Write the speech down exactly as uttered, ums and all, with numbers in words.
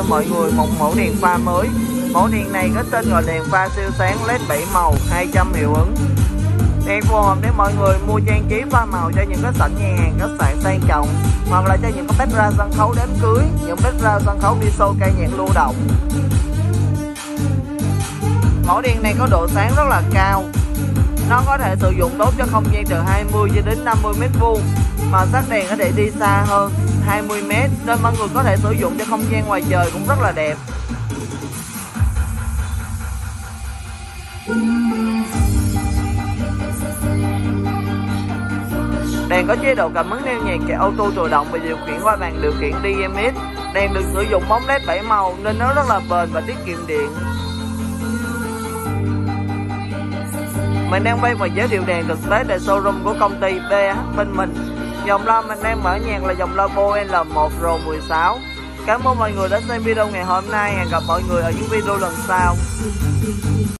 cho mọi người một mẫu đèn pha mới. Mẫu đèn này có tên gọi đèn pha siêu sáng led bảy màu hai trăm hiệu ứng. Đèn phù hợp để mọi người mua trang trí pha màu cho những cái sảnh nhà hàng, khách sạn sang trọng, hoặc là cho những cái background sân khấu đám cưới, những background sân khấu đi show ca nhạc lưu động. Mẫu đèn này có độ sáng rất là cao. Nó có thể sử dụng đốt cho không gian từ hai mươi cho đến năm mươi mét vuông. Màu sắc đèn có thể đi xa hơn hai mươi mét, nên mọi người có thể sử dụng cho không gian ngoài trời cũng rất là đẹp. Đèn có chế độ cảm ứng neo nhạc chạy ô tô tự động và điều khiển qua bàn điều khiển đê em ích. Đèn được sử dụng bóng led bảy màu nên nó rất là bền và tiết kiệm điện. Mình đang quay vào giới thiệu đèn thực tế tại showroom của công ty bê hát bên mình. Dòng loa mình đang mở nhạc là dòng loa Bose L một R mười sáu. Cảm ơn mọi người đã xem video ngày hôm nay. Hẹn gặp mọi người ở những video lần sau.